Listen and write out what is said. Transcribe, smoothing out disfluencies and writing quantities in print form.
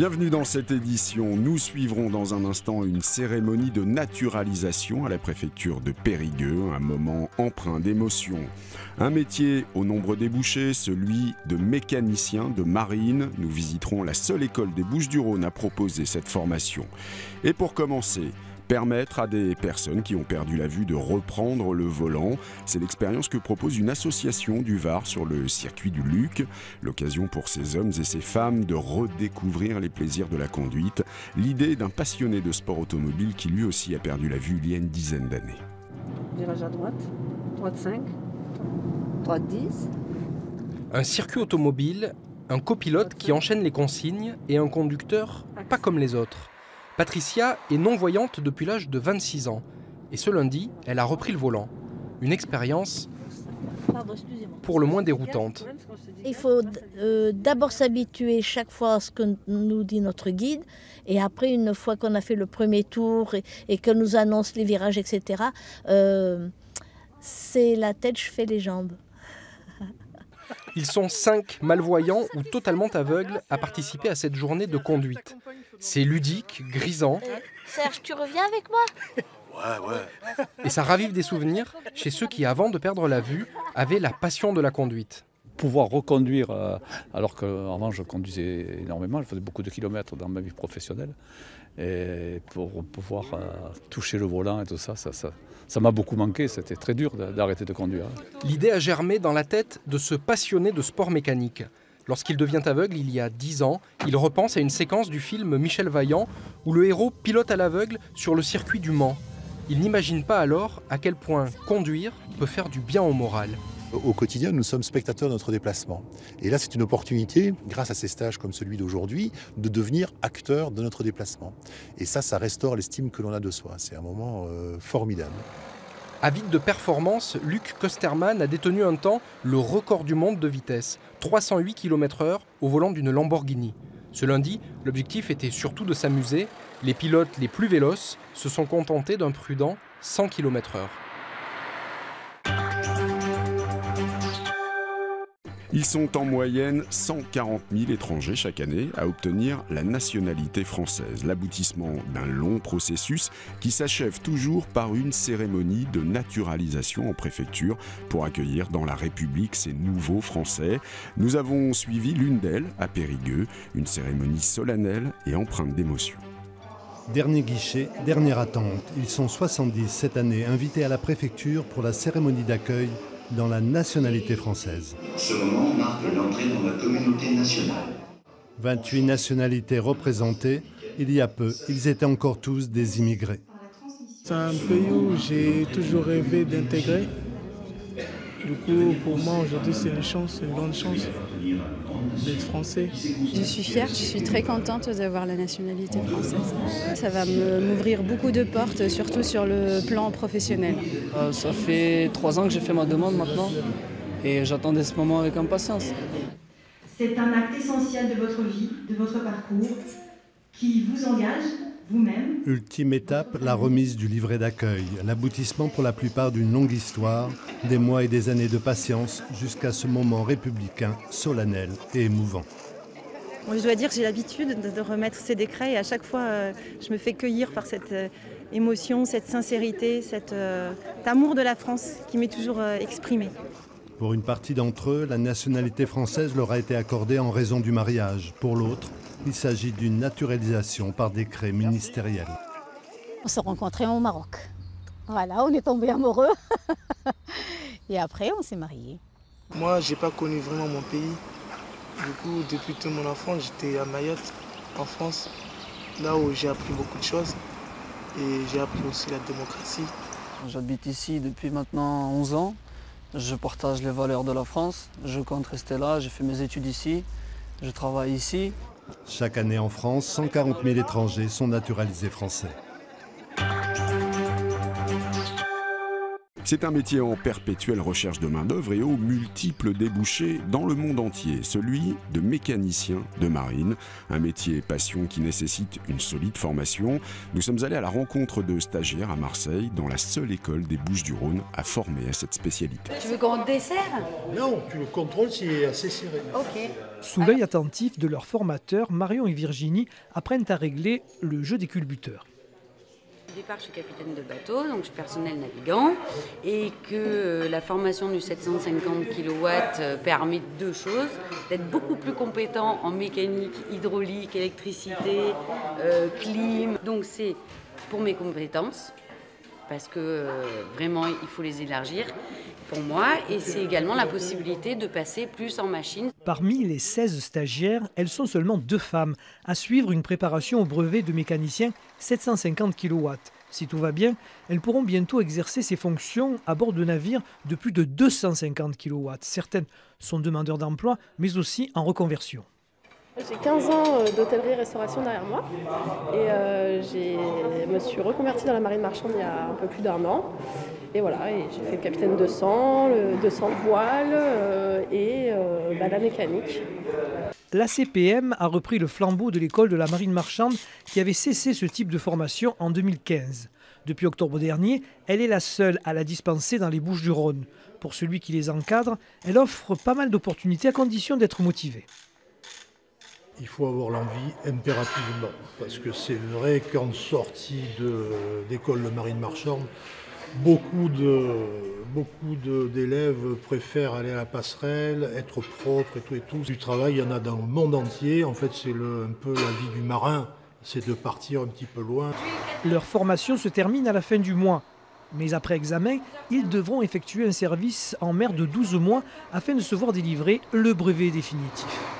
Bienvenue dans cette édition. Nous suivrons dans un instant une cérémonie de naturalisation à la préfecture de Périgueux, un moment empreint d'émotion. Un métier au nombre débouché, celui de mécanicien de marine. Nous visiterons la seule école des Bouches-du-Rhône à proposer cette formation. Et pour commencer, permettre à des personnes qui ont perdu la vue de reprendre le volant. C'est l'expérience que propose une association du Var sur le circuit du Luc. L'occasion pour ces hommes et ces femmes de redécouvrir les plaisirs de la conduite. L'idée d'un passionné de sport automobile qui lui aussi a perdu la vue il y a une dizaine d'années. Virage à droite, droite 5, droite 10. Un circuit automobile, un copilote qui enchaîne les consignes et un conducteur pas comme les autres. Patricia est non-voyante depuis l'âge de 26 ans et ce lundi, elle a repris le volant. Une expérience pour le moins déroutante. Il faut d'abord s'habituer chaque fois à ce que nous dit notre guide et après, une fois qu'on a fait le premier tour et que nous annonce les virages, etc., c'est la tête, je fais les jambes. Ils sont 5 malvoyants ou totalement aveugles à participer à cette journée de conduite. C'est ludique, grisant. Serge, tu reviens avec moi? Ouais. Et ça ravive des souvenirs chez ceux qui, avant de perdre la vue, avaient la passion de la conduite. Pouvoir reconduire, alors qu'avant je conduisais énormément, je faisais beaucoup de kilomètres dans ma vie professionnelle. Et pour pouvoir toucher le volant et tout ça, ça m'a beaucoup manqué. C'était très dur d'arrêter de conduire. L'idée a germé dans la tête de ce passionné de sport mécanique. Lorsqu'il devient aveugle, il y a 10 ans, il repense à une séquence du film Michel Vaillant où le héros pilote à l'aveugle sur le circuit du Mans. Il n'imagine pas alors à quel point conduire peut faire du bien au moral. Au quotidien, nous sommes spectateurs de notre déplacement. Et là, c'est une opportunité, grâce à ces stages comme celui d'aujourd'hui, de devenir acteur de notre déplacement. Et ça restaure l'estime que l'on a de soi. C'est un moment formidable. Avide de performance, Luc Costerman a détenu un temps le record du monde de vitesse, 308 km/h au volant d'une Lamborghini. Ce lundi, l'objectif était surtout de s'amuser. Les pilotes les plus véloces se sont contentés d'un prudent 100 km/h. Ils sont en moyenne 140 000 étrangers chaque année à obtenir la nationalité française, l'aboutissement d'un long processus qui s'achève toujours par une cérémonie de naturalisation en préfecture pour accueillir dans la République ces nouveaux Français. Nous avons suivi l'une d'elles à Périgueux, une cérémonie solennelle et empreinte d'émotion. Dernier guichet, dernière attente. Ils sont 70 cette année invités à la préfecture pour la cérémonie d'accueil dans la nationalité française. Ce moment marque l'entrée dans la communauté nationale. 28 nationalités représentées. Il y a peu, ils étaient encore tous des immigrés. C'est un pays où j'ai toujours rêvé d'intégrer. Du coup, pour moi, aujourd'hui, c'est une chance, une grande chance d'être français. Je suis fière, je suis très contente d'avoir la nationalité française. Ça va m'ouvrir beaucoup de portes, surtout sur le plan professionnel. Ça fait 3 ans que j'ai fait ma demande maintenant et j'attendais ce moment avec impatience. C'est un acte essentiel de votre vie, de votre parcours, qui vous engage vous-même. Ultime étape, la remise du livret d'accueil, l'aboutissement pour la plupart d'une longue histoire, des mois et des années de patience jusqu'à ce moment républicain, solennel et émouvant. Bon, je dois dire que j'ai l'habitude de remettre ces décrets et à chaque fois je me fais cueillir par cette émotion, cette sincérité, cet amour de la France qui m'est toujours exprimé. Pour une partie d'entre eux, la nationalité française leur a été accordée en raison du mariage. Pour l'autre, il s'agit d'une naturalisation par décret ministériel. On s'est rencontrés au Maroc. Voilà, on est tombés amoureux. Et après, on s'est mariés. Moi, je n'ai pas connu vraiment mon pays. Du coup, depuis toute mon enfance, j'étais à Mayotte, en France, là où j'ai appris beaucoup de choses. Et j'ai appris aussi la démocratie. J'habite ici depuis maintenant 11 ans. Je partage les valeurs de la France. Je compte rester là, j'ai fait mes études ici, je travaille ici. Chaque année en France, 140 000 étrangers sont naturalisés français. C'est un métier en perpétuelle recherche de main-d'œuvre et aux multiples débouchés dans le monde entier, celui de mécanicien de marine, un métier passion qui nécessite une solide formation. Nous sommes allés à la rencontre de stagiaires à Marseille, dans la seule école des Bouches-du-Rhône à former à cette spécialité. Tu veux qu'on dessert ? Non, tu le contrôles, c'est assez serré. Ok. Sous l'œil attentif de leurs formateurs, Marion et Virginie apprennent à régler le jeu des culbuteurs. Au départ, je suis capitaine de bateau, donc je suis personnel navigant, et que la formation du 750 kW permet deux choses, d'être beaucoup plus compétent en mécanique, hydraulique, électricité, clim. Donc c'est pour mes compétences, parce que vraiment il faut les élargir pour moi, et c'est également la possibilité de passer plus en machine. Parmi les 16 stagiaires, elles sont seulement 2 femmes à suivre une préparation au brevet de mécanicien 750 kW. Si tout va bien, elles pourront bientôt exercer ces fonctions à bord de navires de plus de 250 kW. Certaines sont demandeurs d'emploi, mais aussi en reconversion. J'ai 15 ans d'hôtellerie-restauration derrière moi et je me suis reconvertie dans la marine marchande il y a un peu plus d'un an. Et voilà, et j'ai fait le capitaine de 200, le 200 voiles la mécanique. La CPM a repris le flambeau de l'école de la marine marchande qui avait cessé ce type de formation en 2015. Depuis octobre dernier, elle est la seule à la dispenser dans les Bouches-du-Rhône. Pour celui qui les encadre, elle offre pas mal d'opportunités à condition d'être motivé. Il faut avoir l'envie impérativement, parce que c'est vrai qu'en sortie d'école de marine marchande, beaucoup d'élèves préfèrent aller à la passerelle, être propre et tout. Du travail, il y en a dans le monde entier. En fait, c'est un peu la vie du marin, c'est de partir un petit peu loin. Leur formation se termine à la fin du mois. Mais après examen, ils devront effectuer un service en mer de 12 mois afin de se voir délivrer le brevet définitif.